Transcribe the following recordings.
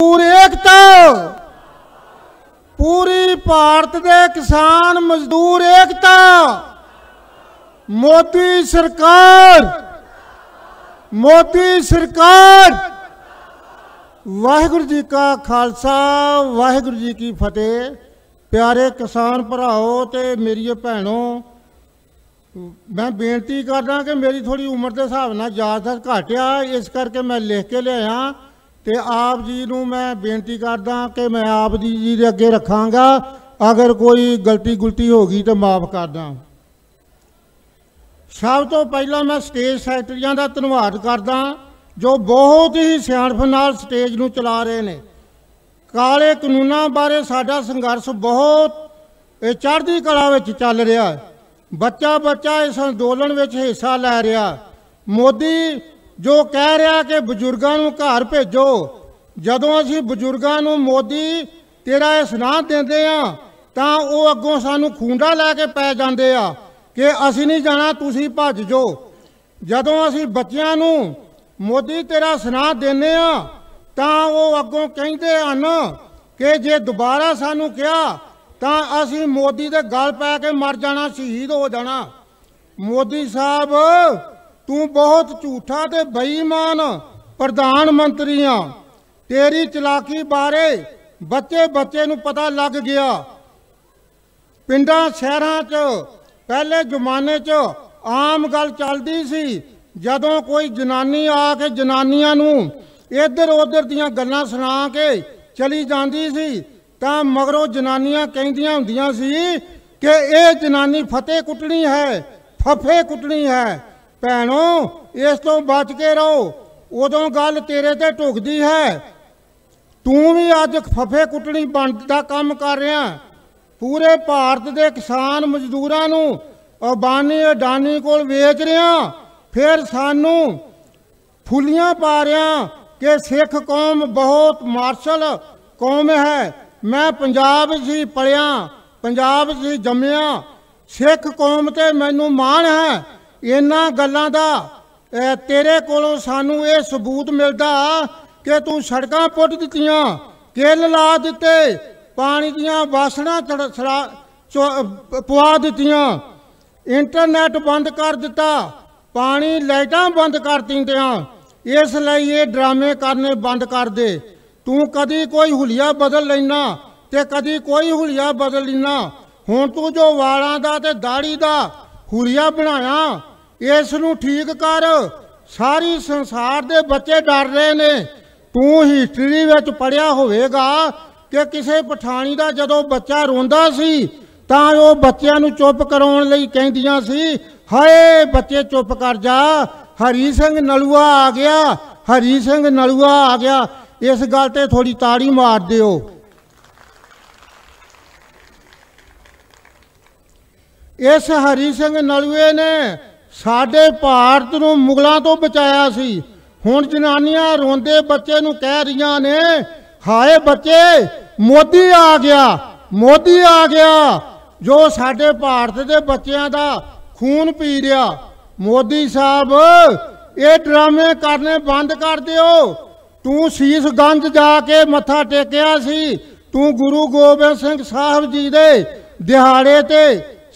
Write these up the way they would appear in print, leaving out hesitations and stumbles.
पूरी एकता, पूरी भारत के किसान मजदूर एकता। मोदी सरकार, मोदी सरकार। वाहिगुरु जी का खालसा, वाहिगुरु जी की फतेह। प्यारे किसान भराओ ते मेरी भैनों, मैं बेनती करना कि मेरी थोड़ी उम्र के हिसाब नाल याददाश्त घट आ, इस करके मैं लिख के लिया ते आप जी नूं मैं बेनती करदा कि मैं आप जी दे अगे रखांगा, अगर कोई गलती गुलती होगी तो माफ़ करदा। सब तो पहला मैं स्टेज सैकटरियां का धन्यवाद करदा जो बहुत ही सियाणप नाल स्टेज नूं चला रहे ने। काले कानूनों बारे साडा संघर्ष बहुत चढ़ती कला विच चल रहा है। बच्चा बच्चा इस अंदोलन में हिस्सा लै रहा। मोदी जो कह रहा कि बजुर्गों नूं घर भेजो, जदों असीं बजुर्गों नूं मोदी तेरा इह सलाह देंदे आ तां वो अगों सानूं खूंडा लैके पै जांदे आ कि असीं नहीं जाना तुसीं भज जो। जदों असीं बच्चिआं नूं मोदी तेरा सलाह देने आ तां वो अगों कहिंदे हन कि जे दुबारा सानूं किहा तां असीं मोदी दे गल पै के मर जाना, शहीद हो जाना। मोदी साहब तू बहुत झूठा ते बेईमान प्रधानमंत्री आ। तेरी चलाकी बारे बच्चे बच्चे नूं पता लग गया। पिंडां शहरां च पहले जमाने च आम गल चलदी सी, जदों कोई जनानी आके जनानियां नूं इधर उधर दीयां गल्लां सुना के चली जांदी सी तां मगरों जनानियां कहंदियां हुंदियां सी कि इह जनानी फते कुटनी है, फफे कुटनी है। भैनों इस तो बच के रहो, उदों गल तेरे ते टुकदी है। तू भी अज फफे कुटनी बन दा काम कर रहा। पूरे भारत के किसान मजदूरों नूं अबानी अडानी कोल वेच रहा, फिर सानू फुलियां पा रहा कि सिख कौम बहुत मार्शल कौम है। मैं पंजाब से पलिया, पंजाब से जमया, सिख कौम ते मैनू माण है। इन्हां गल्लां दा तेरे कोलों सानू ये सबूत मिलदा कि तू सड़कां पुट दित्तियां, किल ला दित्ते, पानी दियां वासणां पवा दित्तियां, इंटरनेट बंद कर दिता, पानी लाइटां बंद कर दिंदियां। इसलिए ये ड्रामे करने बंद कर दे। तू कदी कोई हुलिया बदल लैना ते कदी कोई हुलिया बदल लैना। हुण तू जो वालां दा ते दाढ़ी दा हुलिया बनाया, इस नूं ठीक कर। सारी संसार दे बच्चे डर रहे ने। तू हिस्टरी विच पढ़िया होवेगा कि किसी पठानी दा जदों बच्चा रोंदा सी तां ओह बच्चों नूं चुप कराउण लई कहंदियां सी, हाए बच्चे चुप कर जा, हरी सिंह नलूआ आ गया, हरी सिंह नलूआ आ गया। इस गल ते थोड़ी ताड़ी मार दिओ। इस हरी सिंह नलूए ने साडे भारत नूं मुगलों तो बचाया सी। हुण जनानियां रोंदे बच्चे नूं कह रहियां ने, हाए बच्चे मोदी आ गया, मोदी आ गया, जो साडे भारत दे बच्चों का खून पी रहा। मोदी साहब ये ड्रामे करने बंद कर दिओ। तू शीशगंज जाके मत्था टेकिया सी, तू गुरु गोबिंद सिंह साहब जी दे दिहाड़े ते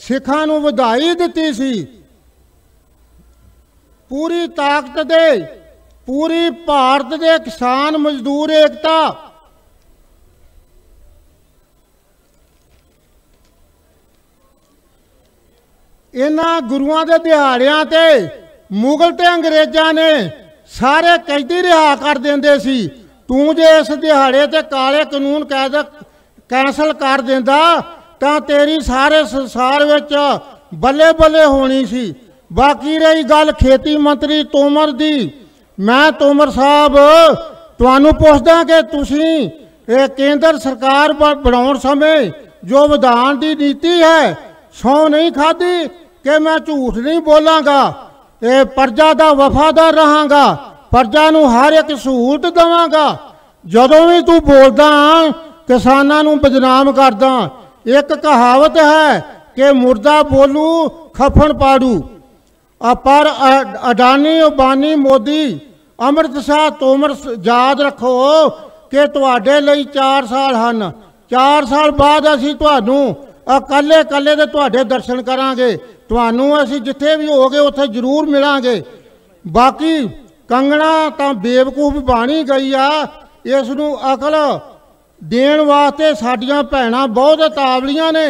सिखां नूं वधाई दित्ती सी। पूरी ताकत दे पूरी भारत के किसान मजदूर एकता। इन्हां गुरुआं दे दिहाड़ियां ते मुगल ते अंग्रेजां ने सारे कैदी रिहा कर देंदे सी। तू जे इस दिहाड़े ते काले कानून कैद कैंसल कर देंदा तां तेरी सारे संसार विच बल्ले बल्ले होनी सी। बाकी रही गल खेती मंत्री तोमर दी, मैं तोमर साहब तुहानू पुछदा कि तुसीं केंद्र सरकार बनाउण समय जो विधान दी नीति है, सौं नहीं खाधी कि मैं झूठ नहीं बोलांगा, प्रजा दा वफादार रहांगा, प्रजा नूं हर एक सहूलत देवांगा। जदों भी तू बोलदा किसानां नूं बदनाम करदा। एक कहावत है कि मुर्दा बोलू खफन पाड़ू। पर अडानी अबानी मोदी अमृत शाह तोमर याद रखो कि तुहाडे लई 4 साल हैं। 4 साल बाद असीं तुहानूं इकल्ले इकल्ले दे तुहाडे दर्शन करांगे, तुहानूं असीं जिथे भी होगे उत्थे जरूर मिलांगे। बाकी कंगना तां बेवकूफ बणी गई आ, इस नूं अकल देण वास्ते साडीआं भैणां बहुत तावलियां ने,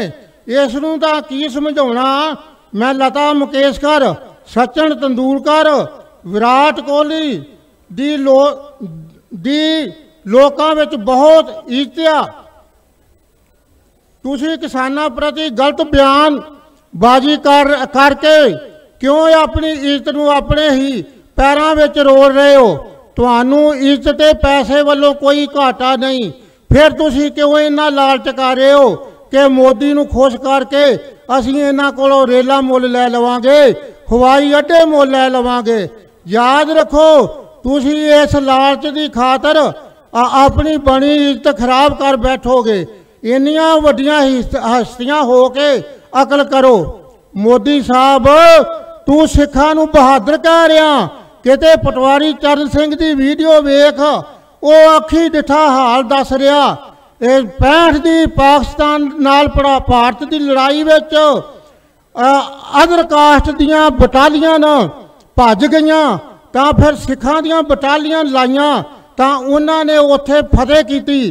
इस नूं तां की समझाउणा। मैं लता मंगेशकर, सचिन तेंदुलकर, विराट कोहली दी लोकां विच बहुत इज्जत आ। तुसीं किसानां प्रति गलत बयानबाजी करके क्यों अपनी इज्जत नूं अपने ही पैरां विच रोल रहे हो? तुहानूं इज्जत ते पैसे वालों कोई घाटा नहीं, फिर तुसीं क्यों इन्ना लालच कर रहे हो कि मोदी नूं खुश करके असीं इन्हां कोलों रेला मुल लै लवांगे, हवाई अड्डे मुल लै लवांगे। याद रखो, तुसीं इस लालच की खातर अपनी बनी इज्जत खराब कर बैठोगे। इन्नियां वड्डियां हस्तियां हो के अकल करो। मोदी साहब, तू सिखां नूं बहादुर कह रिहा, किते पटवारी चरण सिंह की वीडियो वेख, वो अखी डिठा हाल दस रहा। 65 की पाकिस्तान नाल भारत की लड़ाई विच अदर कास्ट दियां बटालियां न भज गई, तो फिर सिखां दियां बटालियां लाइया, तो उन्होंने उत्थे फतेह की।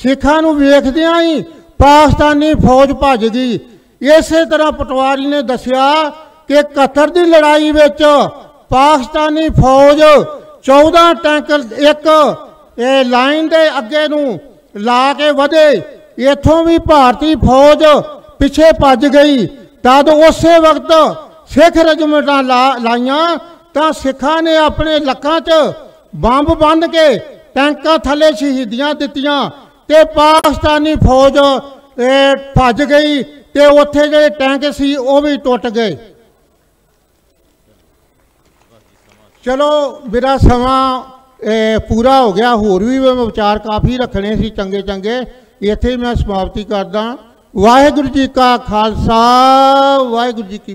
सिखां नूं वेखदियां ही पाकिस्तानी फौज भज गई। इस तरह पटवारी ने दसिया कि कतर की लड़ाई विच पाकिस्तानी फौज 14 टैंक एक लाइन के अगे नूं ला के वधे, इथों भी भारतीय फौज पिछे भज गई। तद उस वक्त सिख रजमेंटां लाइया, तो सिखा ने अपने लक्कां च बंब बन के टैंकां थले शहीदियां दित्तियां, ते पाकिस्तानी फौज भज गई, ते उत्थे जे टैंक सी वो भी टुट गए। चलो, मेरा समां पूरा हो गया, होर भी मैं विचार काफ़ी रखने सी चंगे चंगे, इत्थे मैं समाप्ति करदा। वाहिगुरू जी का खालसा, वाहिगुरू जी की